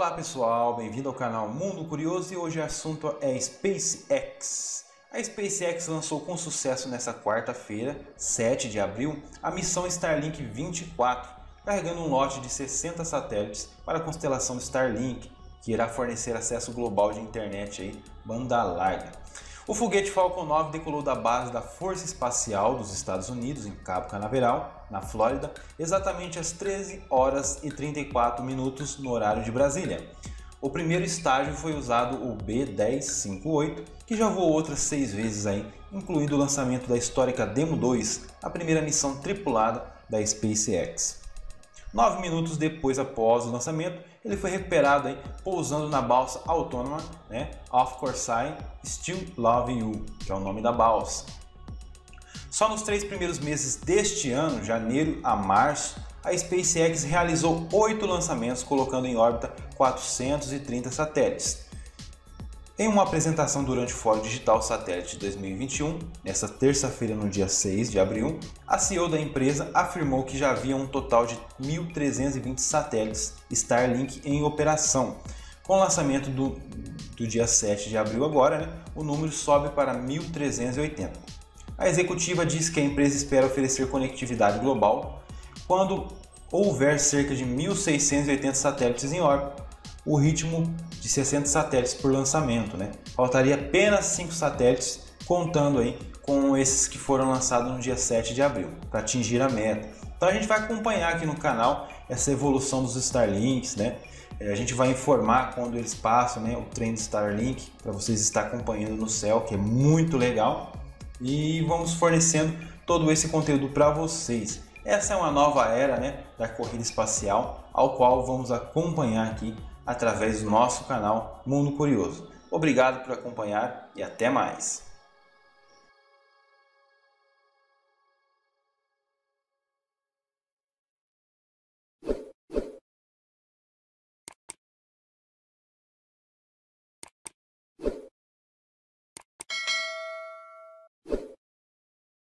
Olá pessoal, bem-vindo ao canal Mundo Curioso e hoje o assunto é SpaceX. A SpaceX lançou com sucesso nesta quarta-feira, 7 de abril, a missão Starlink 24, carregando um lote de 60 satélites para a constelação Starlink, que irá fornecer acesso global de internet aí, banda larga. O foguete Falcon 9 decolou da base da Força Espacial dos Estados Unidos, em Cabo Canaveral, na Flórida, exatamente às 13 horas e 34 minutos no horário de Brasília. O primeiro estágio foi usado o B-1058, que já voou outras 6 vezes, aí, incluindo o lançamento da histórica Demo 2, a primeira missão tripulada da SpaceX. 9 minutos depois, após o lançamento, ele foi recuperado aí, pousando na balsa autônoma, né? Of Course I Still Love You, que é o nome da balsa. Só nos 3 primeiros meses deste ano, janeiro a março, a SpaceX realizou 8 lançamentos, colocando em órbita 430 satélites. Em uma apresentação durante o Fórum Digital Satélite de 2021, nesta terça-feira, no dia 6 de abril, a CEO da empresa afirmou que já havia um total de 1.320 satélites Starlink em operação. Com o lançamento do dia 7 de abril agora, o número sobe para 1.380. A executiva diz que a empresa espera oferecer conectividade global quando houver cerca de 1.680 satélites em órbita, o ritmo de 60 satélites por lançamento, Faltaria apenas 5 satélites, contando aí com esses que foram lançados no dia 7 de abril, para atingir a meta. Então a gente vai acompanhar aqui no canal essa evolução dos Starlinks, A gente vai informar quando eles passam, o trem do Starlink, para vocês estar acompanhando no céu, que é muito legal. E vamos fornecendo todo esse conteúdo para vocês. Essa é uma nova era, da corrida espacial, ao qual vamos acompanhar aqui através do nosso canal Mundo Curioso. Obrigado por acompanhar e até mais!